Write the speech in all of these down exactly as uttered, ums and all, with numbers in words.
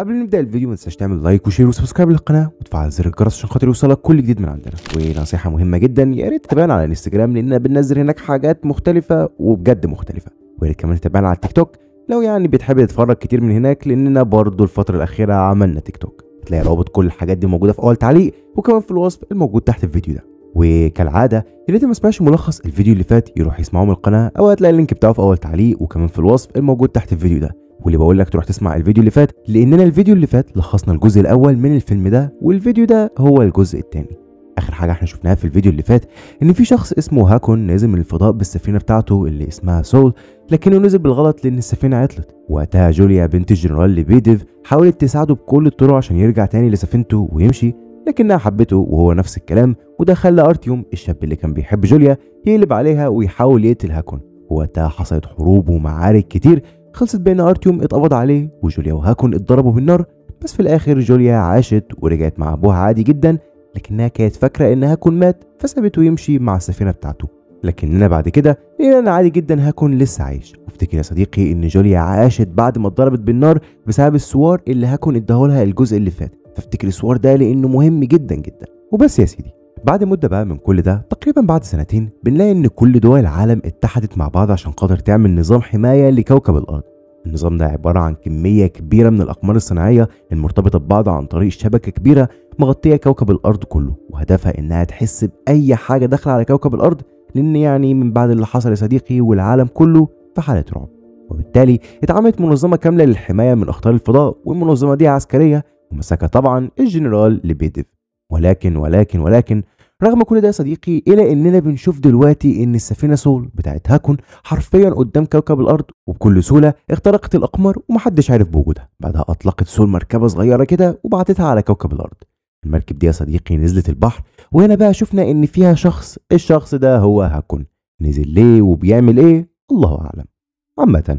قبل ما نبدا الفيديو ما تنساش تعمل لايك وشير وسبسكرايب للقناه وتفعل زر الجرس عشان خاطر يوصلك كل جديد من عندنا. ونصيحه مهمه جدا، يا ريت تتابعنا على انستجرام لان بننزل هناك حاجات مختلفه وبجد مختلفه، ويا ريت كمان تتابعنا على التيك توك لو يعني بتحب تتفرج كتير من هناك، لاننا برضو الفتره الاخيره عملنا تيك توك. هتلاقي رابط كل الحاجات دي موجوده في اول تعليق وكمان في الوصف الموجود تحت الفيديو ده. وكالعاده يا ريت ما سمعش ملخص الفيديو اللي فات يروح يسمعه من القناه، او هتلاقي اللينك بتاعه في اول تعليق وكمان في الوصف الموجود تحت الفيديو ده. واللي بقول لك تروح تسمع الفيديو اللي فات لاننا الفيديو اللي فات لخصنا الجزء الاول من الفيلم ده، والفيديو ده هو الجزء الثاني. اخر حاجه احنا شفناها في الفيديو اللي فات ان في شخص اسمه هاكون نازل من الفضاء بالسفينه بتاعته اللي اسمها سول، لكنه نزل بالغلط لان السفينه عطلت. وقتها جوليا بنت الجنرال ليفيديف حاولت تساعده بكل الطرق عشان يرجع تاني لسفينته ويمشي، لكنها حبته وهو نفس الكلام، وده خلى ارتيوم الشاب اللي كان بيحب جوليا يقلب عليها ويحاول يقتل هاكون. وقتها حصلت حروب ومعارك كتير خلصت بان ارتيوم اتقبض عليه وجوليا وهاكون اتضربوا بالنار، بس في الاخر جوليا عاشت ورجعت مع ابوها عادي جدا، لكنها كانت فاكره ان هاكون مات فسابته يمشي مع السفينه بتاعته. لكننا بعد كده لقينا عادي جدا هاكون لسه عايش. وافتكر يا صديقي ان جوليا عاشت بعد ما اتضربت بالنار بسبب السوار اللي هاكون اداهولها الجزء اللي فات، فافتكر السوار ده لانه مهم جدا جدا. وبس يا سيدي، بعد مده بقى من كل ده تقريبا بعد سنتين بنلاقي ان كل دول العالم اتحدت مع بعض عشان خاطر تعمل نظام حمايه لكوكب الارض. النظام ده عباره عن كميه كبيره من الاقمار الصناعيه المرتبطه ببعض عن طريق شبكه كبيره مغطيه كوكب الارض كله، وهدفها انها تحس باي حاجه داخله على كوكب الارض، لان يعني من بعد اللي حصل يا صديقي والعالم كله في حاله رعب. وبالتالي اتعملت منظمه كامله للحمايه من اخطار الفضاء، والمنظمه دي عسكريه ومسكها طبعا الجنرال ليفيديف. ولكن ولكن ولكن رغم كل ده يا صديقي، الى اننا بنشوف دلوقتي ان السفينه سول بتاعت هاكون حرفيا قدام كوكب الارض وبكل سهوله اخترقت الاقمار ومحدش عارف بوجودها. بعدها اطلقت سول مركبه صغيره كده وبعتتها على كوكب الارض. المركب دي يا صديقي نزلت البحر، وهنا بقى شفنا ان فيها شخص، الشخص ده هو هاكون. نزل ليه وبيعمل ايه الله اعلم. عامه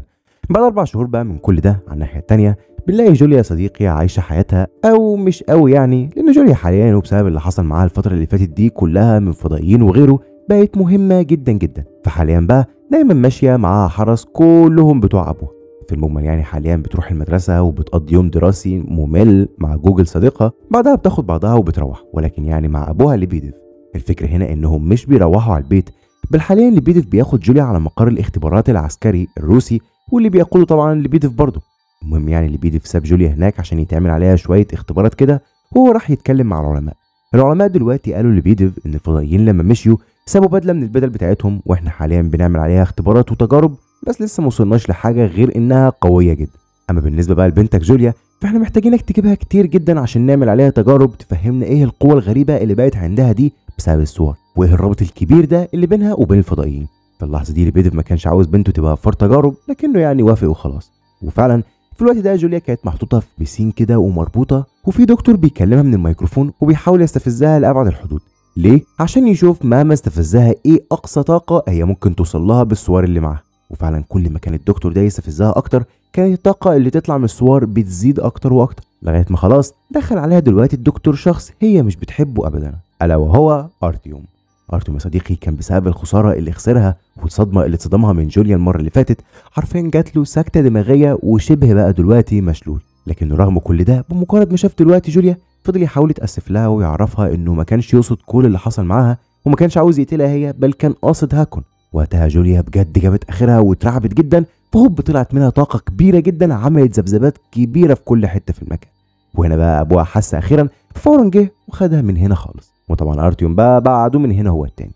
بعد اربع شهور بقى من كل ده على الناحيه الثانيه بنلاقي جوليا يا صديقي عايشه حياتها، او مش قوي يعني، لان جوليا حاليا وبسبب اللي حصل معاها الفتره اللي فاتت دي كلها من فضائيين وغيره بقت مهمه جدا جدا. فحاليا بقى دايما ماشيه معاها حرس كلهم بتوع ابوها. في المجمل يعني حاليا بتروح المدرسه وبتقضي يوم دراسي ممل مع جوجل صديقها، بعدها بتاخد بعضها وبتروح، ولكن يعني مع ابوها ليفيديف. الفكره هنا انهم مش بيروحوا على البيت، بل حاليا ليفيديف بياخد جوليا على مقر الاختبارات العسكري الروسي، واللي بيقوله طبعا ليفيديف برضه. المهم يعني ليفيديف ساب جوليا هناك عشان يتعمل عليها شويه اختبارات كده، وهو راح يتكلم مع العلماء. العلماء دلوقتي قالوا ليفيديف ان الفضائيين لما مشيوا سابوا بدله من البدل بتاعتهم، واحنا حاليا بنعمل عليها اختبارات وتجارب، بس لسه ما وصلناش لحاجه غير انها قويه جدا. اما بالنسبه بقى لبنتك جوليا فاحنا محتاجينك تجيبها كتير جدا عشان نعمل عليها تجارب تفهمنا ايه القوه الغريبه اللي بقت عندها دي بسبب الصور، وايه الرابط الكبير ده اللي بينها وبين الفضائيين. في اللحظه دي ليفيديف ما كانش عاوز بنته تبقى فار تجارب، لكنه يعني وافق وخلاص. وفعلا في الوقت ده جوليا كانت محطوطه في بيسين كده ومربوطه، وفي دكتور بيكلمها من الميكروفون وبيحاول يستفزها لابعد الحدود. ليه؟ عشان يشوف مهما استفزها ايه اقصى طاقه هي ممكن توصل لها بالصور اللي معاها. وفعلا كل ما كان الدكتور ده يستفزها اكتر كانت الطاقه اللي تطلع من الصور بتزيد اكتر واكتر، لغايه ما خلاص دخل عليها دلوقتي الدكتور شخص هي مش بتحبه ابدا، الا وهو ارتيوم. ارتيوم يا صديقي كان بسبب الخساره اللي خسرها والصدمه اللي اتصدمها من جوليا المره اللي فاتت حرفيا جات له سكته دماغيه وشبه بقى دلوقتي مشلول. لكنه رغم كل ده بمجرد ما شاف دلوقتي جوليا فضل يحاول يتاسف لها ويعرفها انه ما كانش يقصد كل اللي حصل معاها، وما كانش عاوز يقتلها هي، بل كان قاصد هاكون. وقتها جوليا بجد جابت اخرها واترعبت جدا، فهوب طلعت منها طاقه كبيره جدا عملت ذبذبات كبيره في كل حته في المكان. وهنا بقى ابوها حس اخيرا، فورا جه وخدها من هنا خالص، وطبعا ارتيوم بقى بعده من هنا هو التاني.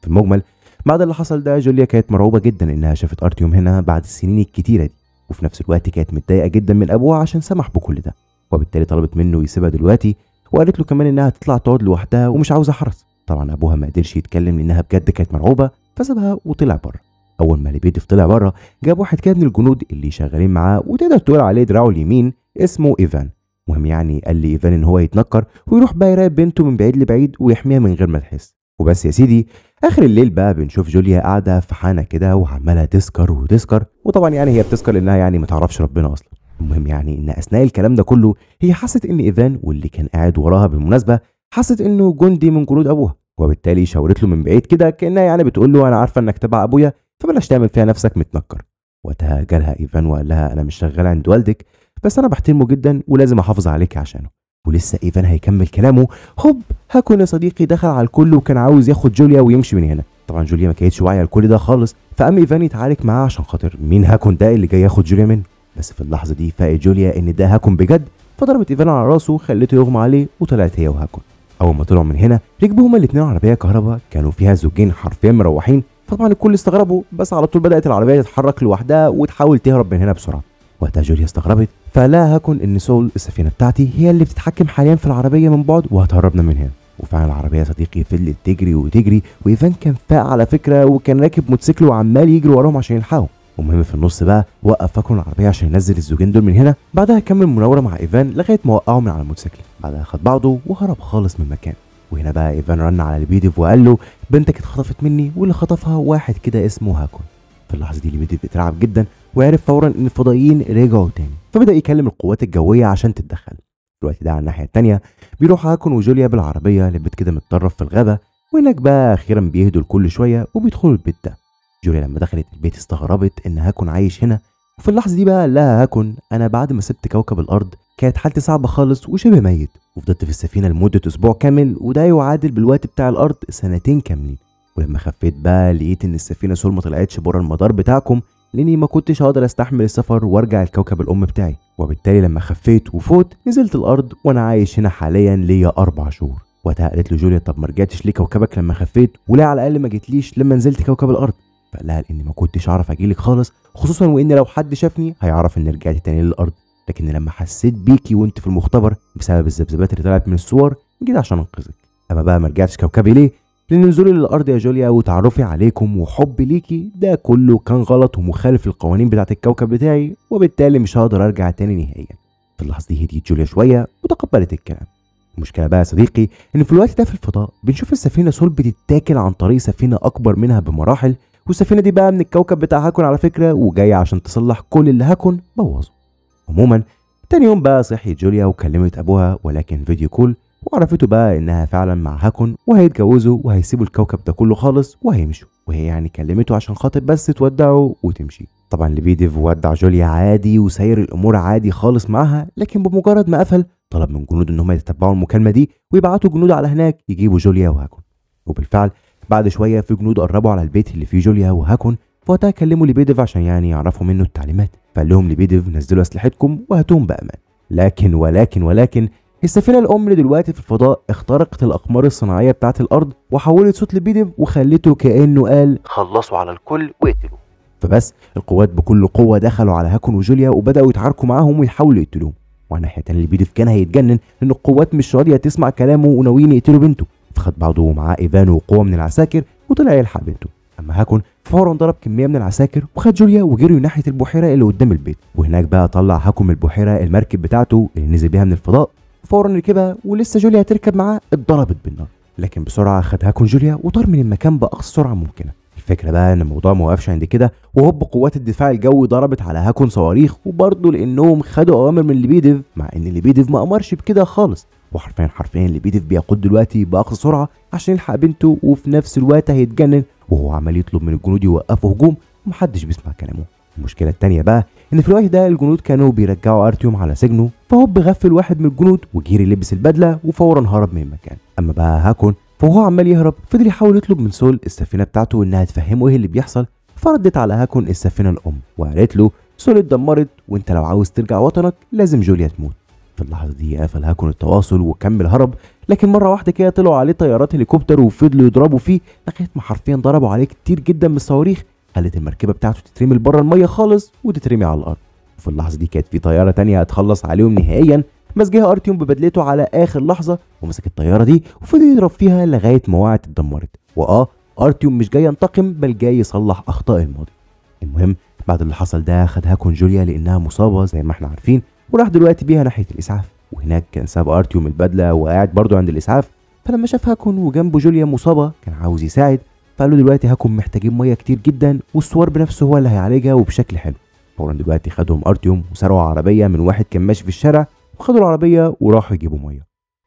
في المجمل بعد اللي حصل ده جوليا كانت مرعوبه جدا انها شافت ارتيوم هنا بعد السنين الكتيره دي، وفي نفس الوقت كانت متضايقه جدا من ابوها عشان سمح بكل ده، وبالتالي طلبت منه يسيبها دلوقتي، وقالت له كمان انها هتطلع تقعد لوحدها ومش عاوزه حرس. طبعا ابوها ما قدرش يتكلم لانها بجد كانت مرعوبه، فسابها وطلع بره. اول ما ليفيديف طلع بره جاب واحد كده من الجنود اللي شغالين معاه وتقدر تقول عليه دراعه اليمين اسمه ايفان. المهم يعني قال لي ايفان ان هو يتنكر ويروح بقى يراقب بنته من بعيد لبعيد ويحميها من غير ما تحس. وبس يا سيدي، اخر الليل بقى بنشوف جوليا قاعده في حانه كده وعماله تسكر وتسكر، وطبعا يعني هي بتسكر لانها يعني ما تعرفش ربنا اصلا. المهم يعني ان اثناء الكلام ده كله هي حست ان ايفان واللي كان قاعد وراها بالمناسبه حست انه جندي من جنود ابوها، وبالتالي شاورت له من بعيد كده كانها يعني بتقول له انا عارفه انك تبع ابويا فبلاش تعمل فيها نفسك متنكر. وقتها جالها ايفان وقال لها انا مش شغال عند والدك، بس انا بحترمه جدا ولازم احافظ عليك عشانه. ولسه ايفان هيكمل كلامه، هوب هاكون يا صديقي دخل على الكل وكان عاوز ياخد جوليا ويمشي من هنا. طبعا جوليا ما كانتش واعيه لكل ده خالص، فقام ايفان يتعارك معاه عشان خاطر مين هاكون ده اللي جاي ياخد جوليا منه. بس في اللحظه دي فاقت جوليا ان ده هاكون بجد، فضربت ايفان على راسه خلته يغمى عليه وطلعت هي وهاكون. اول ما طلعوا من هنا ركبوا هما الاثنين عربيه كهرباء كانوا فيها زوجين حرفيا مروحين، فطبعا الكل استغربوا، بس على طول بدات العربيه تتحرك لوحدها وتحاول تهرب من هنا بسرعه. وقتها جوليا استغربت، فلا هاكون ان سول السفينه بتاعتي هي اللي بتتحكم حاليا في العربيه من بعد وهتهربنا من هنا. وفعلا العربيه يا صديقي فضلت تجري وتجري، وايفان كان فاق على فكره وكان راكب موتوسيكل وعمال يجري وراهم عشان يلحقهم. المهم في النص بقى وقف هاكون العربيه عشان ينزل الزوجين دول من هنا، بعدها كمل مناوره مع ايفان لغايه ما وقعوا من على الموتوسيكل، بعدها خد بعضه وهرب خالص من المكان. وهنا بقى ايفان رن على ليفيديف وقال له بنتك اتخطفت مني، واللي خطفها واحد كده اسمه هاكون. في اللحظه دي ليفيديف اترعب جدا وعرف فورا ان الفضائيين رجعوا تاني، فبدا يكلم القوات الجويه عشان تتدخل. الوقت ده على الناحيه الثانيه بيروح هاكون وجوليا بالعربيه لبيت كده متطرف في الغابه، وهناك بقى اخيرا بيهدوا الكل شويه وبيدخلوا البيت ده. جوليا لما دخلت البيت استغربت ان هاكون عايش هنا، وفي اللحظه دي بقى لها هاكون انا بعد ما سبت كوكب الارض كانت حالتي صعبه خالص وشبه ميت، وفضلت في السفينه لمده اسبوع كامل وده يعادل بالوقت بتاع الارض سنتين كاملين. ولما خفيت بقى لقيت ان السفينه سول ما طلعتش بره المدار بتاعكم لاني ما كنتش هقدر استحمل السفر وارجع الكوكب الام بتاعي، وبالتالي لما خفيت وفوت نزلت الارض وانا عايش هنا حاليا ليا اربع شهور. وقتها قالت له جوليا طب ما رجعتش ليه كوكبك لما خفيت، ولا على الاقل ما جيتليش لما نزلت كوكب الارض؟ فقال لها لاني ما كنتش اعرف اجيلك خالص، خصوصا وان لو حد شافني هيعرف ان رجعت تاني للارض، لكن لما حسيت بيكي وانت في المختبر بسبب الذبذبات اللي طلعت من الصور جيت عشان انقذك. اما بقى ما رجعتش كوكبي ليه؟ لان نزولي للارض يا جوليا وتعرفي عليكم وحبي ليكي ده كله كان غلط ومخالف للقوانين بتاعت الكوكب بتاعي، وبالتالي مش هقدر ارجع تاني نهائيا. في اللحظه دي هديت جوليا شويه وتقبلت الكلام. المشكله بقى يا صديقي ان في الوقت ده في الفضاء بنشوف السفينه سول بتتاكل عن طريق سفينه اكبر منها بمراحل، والسفينه دي بقى من الكوكب بتاع هاكون على فكره، وجايه عشان تصلح كل اللي هاكون بوظه. عموما تاني يوم بقى صحي جوليا وكلمت ابوها ولكن فيديو كول، وعرفته بقى انها فعلا مع هاكون وهيتجوزوا وهيسيبوا الكوكب ده كله خالص وهيمشوا، وهي يعني كلمته عشان خاطر بس تودعه وتمشي. طبعا ليفيديف ودع جوليا عادي وسير الامور عادي خالص معاها، لكن بمجرد ما قفل طلب من جنوده ان هم يتتبعوا المكالمه دي ويبعتوا جنود على هناك يجيبوا جوليا وهاكون. وبالفعل بعد شويه في جنود قربوا على البيت اللي فيه جوليا وهاكون، فوقتها كلموا ليفيديف عشان يعني يعرفوا منه التعليمات. فقال لهم ليفيديف نزلوا اسلحتكم وهاتوهم بامان. لكن ولكن ولكن السفينه الام دلوقتي في الفضاء اخترقت الاقمار الصناعيه بتاعه الارض وحولت صوت ليفيديف وخلته كانه قال خلصوا على الكل واقتلوه. فبس القوات بكل قوه دخلوا على هاكون وجوليا وبداوا يتعاركوا معاهم ويحاولوا يقتلوهم. وعلى الناحيه الثانيه ليفيديف كان هيتجنن لان القوات مش راضيه تسمع كلامه وناويين يقتلوا بنته، فخد بعضه معاه ايفان وقوه من العساكر وطلع يلحق بنته. اما هاكون فورا ضرب كميه من العساكر وخد جوليا وجريوا ناحيه البحيره اللي قدام البيت، وهناك بقى طلع هاكون من البحيره المركب بتاعته اللي نزل بيها من الفضاء، فورا ركبها ولسه جوليا هتركب معاه اتضربت بالنار، لكن بسرعه خد هاكون جوليا وطار من المكان باقصى سرعه ممكنه. الفكره بقى ان الموضوع ما وقفش عند كده، وهوب قوات الدفاع الجوي ضربت على هاكون صواريخ وبرضه لانهم خدوا اوامر من ليفيديف، مع ان ليفيديف ما امرش بكده خالص. وحرفيا حرفيا ليفيديف بيقود دلوقتي باقصى سرعه عشان يلحق بنته، وفي نفس الوقت هيتجنن وهو عمال يطلب من الجنود يوقفوا هجوم ومحدش بيسمع كلامه. المشكله الثانيه بقى ان في الوقت ده الجنود كانوا بيرجعوا ارتيوم على سجنه، فهوب غفل واحد من الجنود وجيري لبس البدله وفورا هرب من المكان. اما بقى هاكون فهو عمال يهرب فضل يحاول يطلب من سول السفينه بتاعته انها تفهمه ايه اللي بيحصل، فردت على هاكون السفينه الام وقالت له سول اتدمرت وانت لو عاوز ترجع وطنك لازم جوليا تموت. في اللحظه دي قفل هاكون التواصل وكمل هرب، لكن مره واحده كده طلعوا عليه طيارات هليكوبتر وفضلوا يضربوا فيه لغايه ما حرفيا ضربوا عليه كتير جدا من الصواريخ خلت المركبه بتاعته تترمي بره الميه خالص وتترمي على الارض. في اللحظه دي كانت في طياره ثانيه هتخلص عليهم نهائيا، مسكها ارتيوم ببدلته على اخر لحظه ومسك الطياره دي وفضل يضرب فيها لغايه ما وقعت اتدمرت. واه ارتيوم مش جاي ينتقم بل جاي يصلح اخطاء الماضي. المهم بعد اللي حصل ده خد هاكون جوليا لانها مصابه زي ما احنا عارفين، وراح دلوقتي بيها ناحيه الاسعاف، وهناك كان ساب ارتيوم البدله وقاعد برضه عند الاسعاف. فلما شاف هاكون وجنبه جوليا مصابه كان عاوز يساعد، فقال له دلوقتي هاكون محتاجين ميه كتير جدا والسوار بنفسه هو اللي هيعالجها وبشكل حلو. فورا دلوقتي خدهم ارتيوم وسرقوا عربيه من واحد كان ماشي في الشارع وخدوا العربيه وراحوا يجيبوا ميه.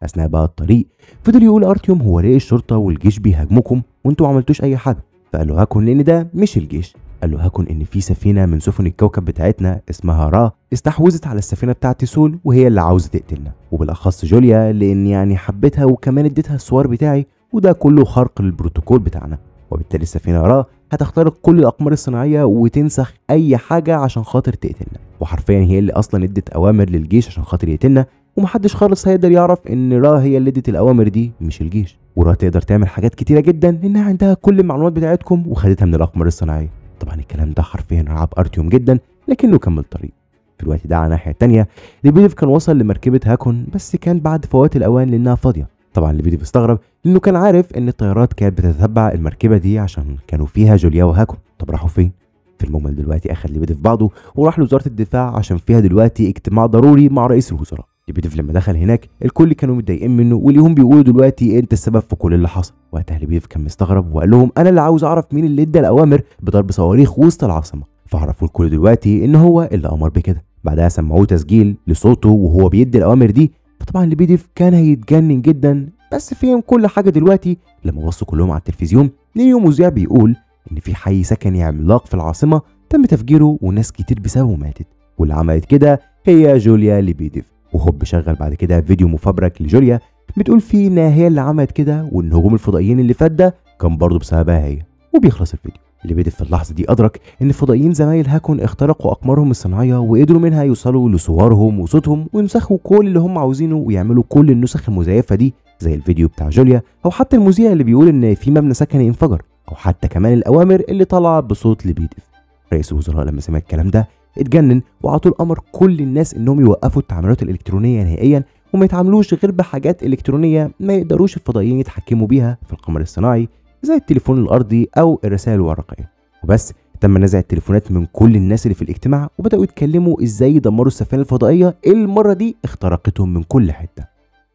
اثناء بقى الطريق فضل يقول ارتيوم هو ليه الشرطه والجيش بيهاجموكم وانتوا ما عملتوش اي حاجه؟ فقال له هاكون لان ده مش الجيش. قال له هاكون ان في سفينه من سفن الكوكب بتاعتنا اسمها را استحوذت على السفينه بتاعتي سول، وهي اللي عاوزه تقتلنا، وبالاخص جوليا لان يعني حبتها وكمان اديتها السوار بتاعي، وده كله خرق للبروتوكول بتاعنا، وبالتالي السفينه را هتخترق كل الاقمار الصناعيه وتنسخ اي حاجه عشان خاطر تقتلنا، وحرفيا هي اللي اصلا ادت اوامر للجيش عشان خاطر يقتلنا، ومحدش خالص هيقدر يعرف ان را هي اللي ادت الاوامر دي مش الجيش. ورا تقدر تعمل حاجات كتيره جدا لانها عندها كل المعلومات بتاعتكم وخدتها من الاقمار الصناعيه. طبعا الكلام ده حرفيا رعب ارتيوم جدا، لكنه كمل طريق. في الوقت ده على الناحيه الثانيه ليفيديف كان وصل لمركبه هاكون، بس كان بعد فوات الاوان لانها فاضيه. طبعا ليفيديف استغرب لانه كان عارف ان الطيارات كانت بتتبع المركبه دي عشان كانوا فيها جوليا وهاكون. طب راحوا فين؟ في المجمل دلوقتي اخذ ليفيديف بعضه وراح لوزاره الدفاع عشان فيها دلوقتي اجتماع ضروري مع رئيس الوزراء. ليفيديف لما دخل هناك الكل كانوا متضايقين منه وليهم بيقولوا دلوقتي انت السبب في كل اللي حصل. وقتها ليفيديف كان مستغرب وقال لهم انا اللي عاوز اعرف مين اللي ادى الاوامر بضرب صواريخ وسط العاصمه، فعرفوا الكل دلوقتي ان هو اللي امر بكده. بعدها سمعوه تسجيل لصوته وهو بيدي الاوامر دي، فطبعا ليفيديف كان هيتجنن جدا بس فهم كل حاجه دلوقتي لما بصوا كلهم على التلفزيون لقوا مذيع بيقول ان في حي سكني عملاق في العاصمه تم تفجيره وناس كتير بسببه ماتت، واللي عملت كده هي جوليا ليفيديف. وهوب شغل بعد كده فيديو مفبرك لجوليا بتقول فيه انها هي اللي عملت كده وان هجوم الفضائيين اللي فات ده كان برضه بسببها هي، وبيخلص الفيديو. ليفيديف في اللحظه دي ادرك ان الفضائيين زمايل هاكون اخترقوا اقمارهم الصناعيه وقدروا منها يوصلوا لصورهم وصوتهم وينسخوا كل اللي هم عاوزينه ويعملوا كل النسخ المزيفه دي زي الفيديو بتاع جوليا، او حتى المذيع اللي بيقول ان في مبنى سكني انفجر، او حتى كمان الاوامر اللي طالعه بصوت ليفيديف. رئيس الوزراء لما سمع الكلام ده اتجنن وعطوا الامر كل الناس انهم يوقفوا التعاملات الالكترونيه نهائيا وما يتعاملوش غير بحاجات الكترونيه ما يقدروش الفضائيين يتحكموا بيها في القمر الصناعي زي التليفون الارضي او الرسائل الورقيه. وبس تم نزع التليفونات من كل الناس اللي في الاجتماع وبداوا يتكلموا ازاي يدمروا السفينه الفضائيه المره دي اخترقتهم من كل حته.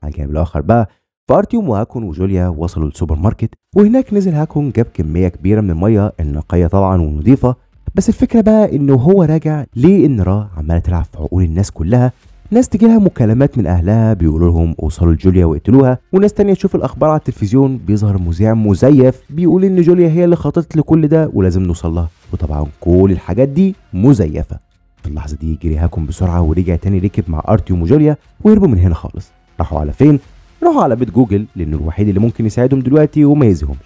على الجانب الاخر بقى فارتيوم وهاكون وجوليا وصلوا للسوبر ماركت، وهناك نزل هاكون جاب كميه كبيره من الميه النقيه طبعا ونظيفه، بس الفكره بقى انه هو راجع ليه ان را عماله تلعب في عقول الناس كلها. ناس تجيلها مكالمات من اهلها بيقولوا لهم وصلوا لجوليا واقتلوها، وناس تانية تشوف الاخبار على التلفزيون بيظهر مذيع مزيف بيقول ان جوليا هي اللي خططت لكل ده ولازم نوصل لها، وطبعا كل الحاجات دي مزيفه. في اللحظه دي جري هاكون بسرعه ورجع تاني ركب مع ارتيوم وجوليا وهربوا من هنا خالص. راحوا على فين؟ راحوا على بيت جوجل لانه الوحيد اللي ممكن يساعدهم دلوقتي وما يأذيهمش.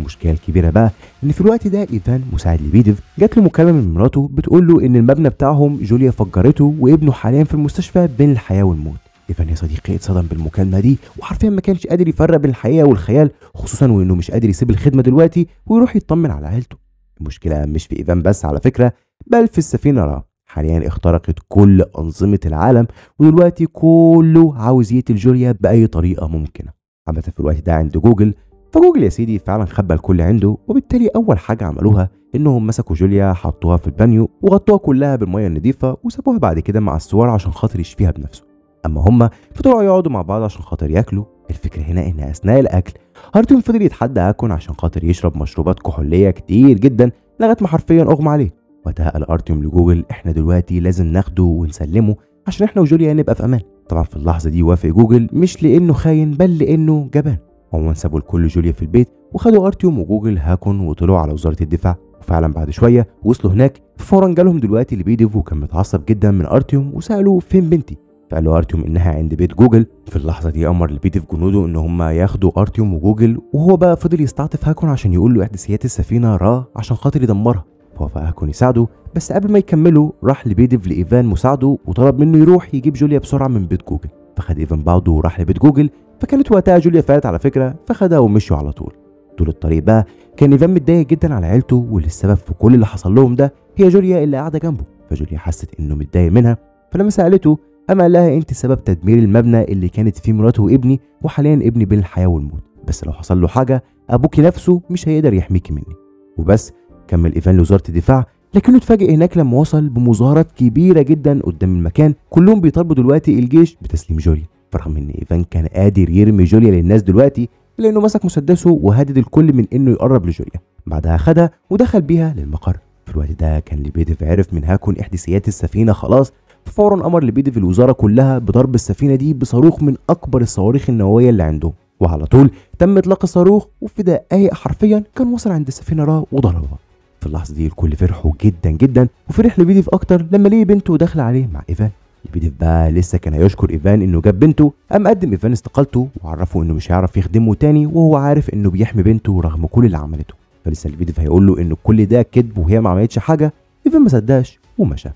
المشكله الكبيره بقى ان في الوقت ده ايفان مساعد ليفيديف جات له مكالمه من مراته بتقول له ان المبنى بتاعهم جوليا فجرته وابنه حاليا في المستشفى بين الحياه والموت. ايفان يا صديقي اتصدم بالمكالمه دي وحرفيا ما كانش قادر يفرق بين الحقيقه والخيال، خصوصا وانه مش قادر يسيب الخدمه دلوقتي ويروح يطمن على عيلته. المشكله مش في ايفان بس على فكره، بل في السفينه را حاليا اخترقت كل انظمه العالم ودلوقتي كله عاوز يقتل جوليا باي طريقه ممكنه. عامه في الوقت ده عند جوجل، فجوجل يا سيدي فعلا خبى الكل عنده، وبالتالي اول حاجه عملوها انهم مسكوا جوليا حطوها في البانيو وغطوها كلها بالميه النظيفه وسابوها بعد كده مع السوار عشان خاطر يشفيها بنفسه. اما هم فطلعوا يقعدوا مع بعض عشان خاطر ياكلوا. الفكره هنا ان اثناء الاكل هارتون فضل يتحدى هاكون عشان خاطر يشرب مشروبات كحوليه كتير جدا لغايه ما حرفيا اغمى عليه. وقتها قال ارتيوم لجوجل احنا دلوقتي لازم ناخده ونسلمه عشان احنا وجوليا نبقى في امان. طبعا في اللحظه دي وافق جوجل مش لانه خاين بل لانه جبان. عموما سابوا الكل جوليا في البيت وخدوا ارتيوم وجوجل هاكون وطلعوا على وزاره الدفاع، وفعلا بعد شويه وصلوا هناك. فورا جالهم دلوقتي ليفيديف وكان متعصب جدا من ارتيوم وسالوه فين بنتي؟ فقال له ارتيوم انها عند بيت جوجل. في اللحظه دي امر ليفيديف جنوده ان هم ياخدوا ارتيوم وجوجل، وهو بقى فضل يستعطف هاكون عشان يقول له احداثيات السفينه را عشان خاطر يدمرها، فوافق هاكون يساعده. بس قبل ما يكملوا راح ليفيديف لايفان مساعده وطلب منه يروح يجيب جوليا بسرعه من بيت جوجل، فخد ايفان بعضه وراح لبيت جوجل، فكانت وقتها جوليا فاتت على فكره فخدها ومشوا على طول. طول الطريق بقى كان ايفان متضايق جدا على عيلته واللي السبب في كل اللي حصل لهم ده هي جوليا اللي قاعده جنبه، فجوليا حست انه متضايق منها، فلما سالته قام قال لها انت سبب تدمير المبنى اللي كانت فيه مراته وابني، وحاليا ابني بين الحياه والموت، بس لو حصل له حاجه ابوكي نفسه مش هيقدر يحميكي مني. وبس كمل ايفان لوزاره الدفاع، لكنه اتفاجئ هناك لما وصل بمظاهرات كبيره جدا قدام المكان كلهم بيطالبوا دلوقتي الجيش بتسليم جوليا، برغم ان ايفان كان قادر يرمي جوليا للناس دلوقتي لانه مسك مسدسه وهدد الكل من انه يقرب لجوليا. بعدها خدها ودخل بيها للمقر. في الوقت ده كان ليفيديف عرف من هاكون احداثيات السفينه خلاص، فورا امر ليفيديف الوزاره كلها بضرب السفينه دي بصاروخ من اكبر الصواريخ النوويه اللي عندهم، وعلى طول تم اطلاق الصاروخ وفي دقائق حرفيا كان وصل عند السفينه را وضربها. في اللحظه دي الكل فرحوا جدا جدا، وفرح لبيديف اكتر لما ليه بنته داخله عليه مع ايفان. لبيديف بقى لسه كان هيشكر ايفان انه جاب بنته، قام قدم ايفان استقالته وعرفه انه مش هيعرف يخدمه تاني وهو عارف انه بيحمي بنته رغم كل اللي عملته. فلسه لبيديف هيقول له ان كل ده كذب وهي ما عملتش حاجه، ايفان ما صدقش ومشى.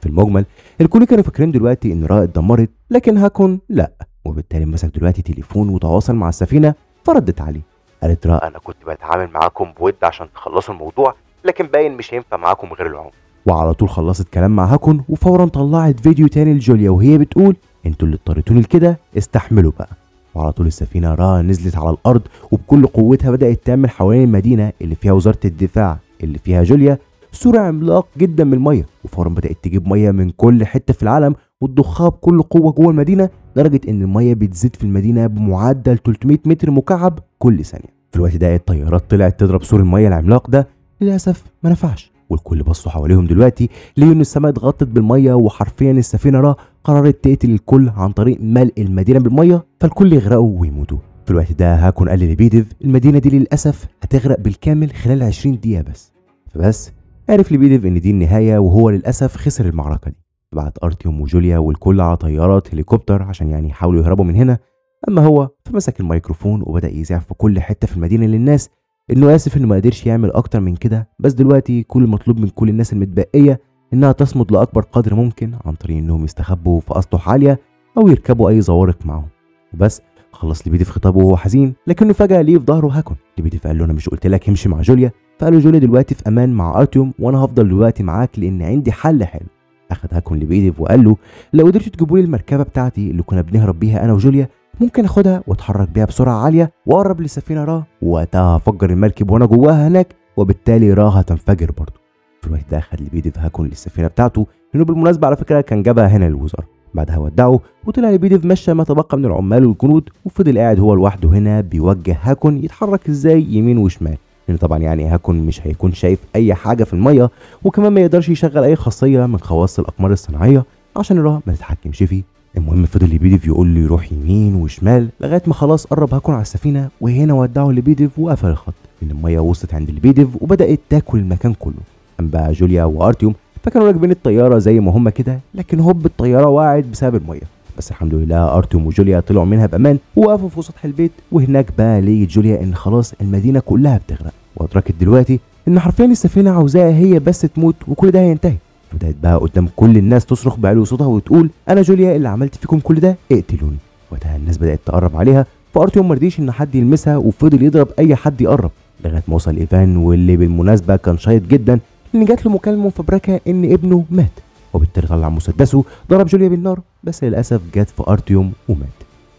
في المجمل الكل كانوا فاكرين دلوقتي ان راء اتدمرت، لكن هاكون لا، وبالتالي مسك دلوقتي تليفون وتواصل مع السفينه فردت عليه. قالت راء انا كنت بتعامل معاكم بود عشان تخلصوا الموضوع، لكن باين مش هينفع معاكم غير العنف. وعلى طول خلصت كلام مع هاكون وفورا طلعت فيديو تاني لجوليا وهي بتقول انتوا اللي اضطريتوني لكده استحملوا بقى. وعلى طول السفينه راء نزلت على الارض وبكل قوتها بدات تعمل حوالين المدينه اللي فيها وزاره الدفاع اللي فيها جوليا سور عملاق جدا من الميه، وفورا بدات تجيب ميه من كل حته في العالم وتضخها بكل قوه جوه المدينه، لدرجه ان الميه بتزيد في المدينه بمعدل ثلاثمية متر مكعب كل ثانيه. في الوقت ده الطيارات طلعت تضرب سور الميه العملاق ده، للاسف ما نفعش، والكل بصوا حواليهم دلوقتي لقوا ان السماء اتغطت بالميه، وحرفيا السفينه را قررت تقتل الكل عن طريق ملء المدينه بالميه، فالكل يغرقوا ويموتوا. في الوقت ده هاكون قال لبيديف المدينه دي للاسف هتغرق بالكامل خلال عشرين دقيقه بس. فبس عرف لبيديف ان دي النهايه، وهو للاسف خسر المعركه دي. بعت ارتيوم وجوليا والكل على طيارات هليكوبتر عشان يعني يحاولوا يهربوا من هنا، اما هو فمسك الميكروفون وبدا يذاع في كل حته في المدينه للناس انه اسف انه ما قدرش يعمل اكتر من كده، بس دلوقتي كل المطلوب من كل الناس المتبقيه انها تصمد لاكبر قدر ممكن عن طريق انهم يستخبوا في اسطح عاليه او يركبوا اي زوارق معاهم. وبس خلص لبيديف خطابه وهو حزين، لكنه فجاه ليه في ظهره هاكون. لبيديف قال له انا مش قلت لك امشي مع جوليا؟ فقال له جوليا دلوقتي في امان مع ارتيوم وانا هفضل دلوقتي معاك لان عندي حل حلو. اخد هاكون لبيديف وقال له لو قدرتوا تجيبوا لي المركبه بتاعتي اللي كنا بنهرب بيها انا وجوليا ممكن اخدها واتحرك بيها بسرعه عاليه واقرب لسفينه راه، ووقتها هفجر المركب وانا جواها هناك وبالتالي راه هتنفجر برضه. في الوقت ده اخد لبيديف هاكون للسفينه بتاعته، لانه بالمناسبه على فكره كان جابها هنا للوزاره. بعدها ودعه وطلع لبيديف مشى ما تبقى من العمال والجنود، وفضل قاعد هو لوحده هنا بيوجه هاكون يتحرك ازاي يمين وشمال، لأن طبعا يعني هاكون مش هيكون شايف اي حاجه في الميه، وكمان ما يقدرش يشغل اي خاصيه من خواص الاقمار الصناعيه عشان راه ما تتحكمش فيه. المهم فضل لبيديف يقول له يروح يمين وشمال لغايه ما خلاص قرب هاكون على السفينه، وهنا ودعه لبيديف وقفل الخط لان الميه وصلت عند لبيديف وبدات تاكل المكان كله. اما بقى جوليا وارتيوم فكانوا راكبين الطياره زي ما هم كده، لكن هوب الطياره وقعت بسبب الميه، بس الحمد لله ارتيوم وجوليا طلعوا منها بامان ووقفوا في سطح البيت. وهناك بقى لقيت جوليا ان خلاص المدينه كلها بتغرق، وادركت دلوقتي ان حرفيا السفينه عاوزاها هي بس تموت وكل ده هينتهي. بدات بقى قدام كل الناس تصرخ بعلو صوتها وتقول انا جوليا اللي عملت فيكم كل ده اقتلوني. وقتها الناس بدات تقرب عليها، فارتيوم ما رضيش ان حد يلمسها وفضل يضرب اي حد يقرب لغايه ما وصل ايفان، واللي بالمناسبه كان شايط جدا لان جات له مكالمه مفبركه ان ابنه مات، وبالتالي طلع مسدسه ضرب جوليا بالنار، بس للاسف جت في ارتيوم ومات.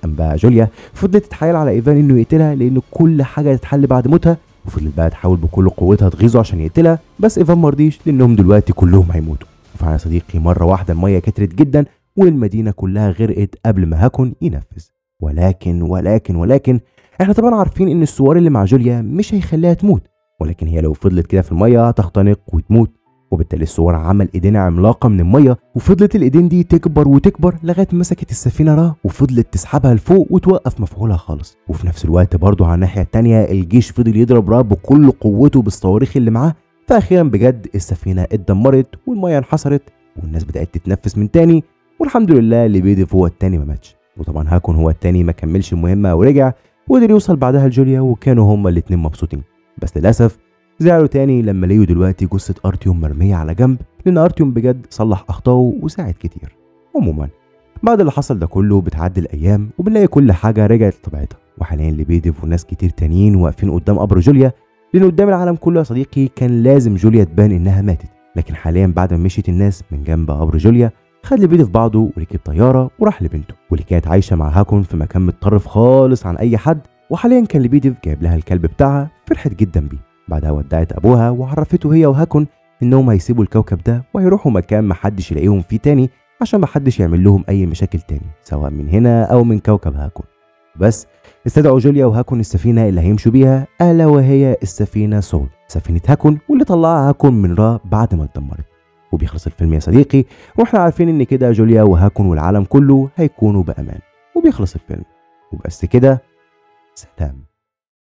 اما بقى جوليا فضلت تتحايل على ايفان انه يقتلها لان كل حاجه تتحل بعد موتها، وفضلت بقى تحاول بكل قوتها تغيظه عشان يقتلها، بس ايفان مرضيش لانهم دلوقتي كلهم هيموتوا. فعلا صديقي مره واحده الميه كترت جدا والمدينه كلها غرقت قبل ما هاكون ينفذ. ولكن ولكن ولكن احنا طبعا عارفين ان السوار اللي مع جوليا مش هيخليها تموت، ولكن هي لو فضلت كده في الميه هتختنق وتموت، وبالتالي السوار عمل ايدين عملاقه من الميه، وفضلت الايدين دي تكبر وتكبر لغايه ما مسكت السفينه راه وفضلت تسحبها لفوق وتوقف مفعولها خالص. وفي نفس الوقت برضه على الناحيه الثانيه الجيش فضل يضرب راه بكل قوته بالصواريخ اللي معاه، فاخيرا بجد السفينه اتدمرت والميه انحسرت والناس بدات تتنفس من تاني، والحمد لله لبيديف هو الثاني ما ماتش، وطبعا هاكون هو الثاني ما كملش المهمه ورجع وقدر يوصل بعدها لجوليا، وكانوا هما الاثنين مبسوطين. بس للاسف زعلوا تاني لما لقوا دلوقتي جثة ارتيوم مرمية على جنب، لأن ارتيوم بجد صلح أخطائه وساعد كتير. عموما بعد اللي حصل ده كله بتعدي الأيام وبنلاقي كل حاجة رجعت لطبيعتها، وحاليا لبيديف وناس كتير تانيين واقفين قدام قبر جوليا، لأن قدام العالم كله يا صديقي كان لازم جوليا تبان إنها ماتت، لكن حاليا بعد ما مشيت الناس من جنب قبر جوليا خد لبيديف بعضه وركب طيارة وراح لبنته واللي كانت عايشة مع هاكون في مكان متطرف خالص عن أي حد، وحاليا كان لبيديف جايب لها الكلب بتاعها فرحت جدا بيه. بعدها ودعت ابوها وعرفته هي وهاكون انهم هيسيبوا الكوكب ده وهيروحوا مكان محدش يلاقيهم فيه تاني عشان محدش يعمل لهم اي مشاكل تاني سواء من هنا او من كوكب هاكون. بس استدعوا جوليا وهاكون السفينه اللي هيمشوا بيها، الا وهي السفينه سول، سفينه هاكون واللي طلعها هاكون من را بعد ما اتدمرت. وبيخلص الفيلم يا صديقي واحنا عارفين ان كده جوليا وهاكون والعالم كله هيكونوا بامان، وبيخلص الفيلم وبس كده. سلام.